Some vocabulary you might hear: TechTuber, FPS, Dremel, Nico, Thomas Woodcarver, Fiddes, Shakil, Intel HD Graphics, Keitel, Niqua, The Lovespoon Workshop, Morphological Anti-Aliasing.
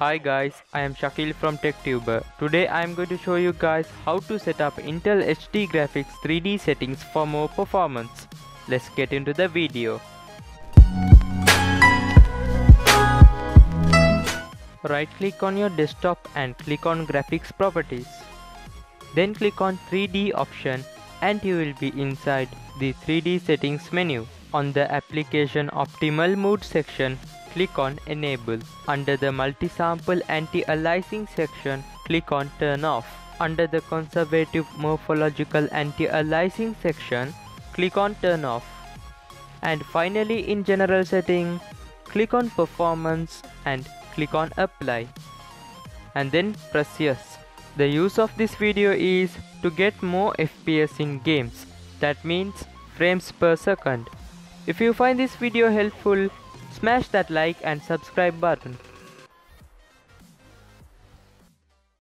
Hi guys, I am Shakil from TechTuber. Today I am going to show you guys how to set up Intel HD Graphics 3D settings for more performance. Let's get into the video. Right click on your desktop and click on Graphics Properties. Then click on 3D option and you will be inside the 3D settings menu. On the application optimal mode section, click on Enable. Under the Multi-Sample Anti-Aliasing section, click on Turn Off. Under the Conservative Morphological Anti-Aliasing section, click on Turn Off. And finally, in General Setting, click on Performance and click on Apply. And then press Yes. The use of this video is to get more FPS in games. That means frames per second. If you find this video helpful, smash that like and subscribe button.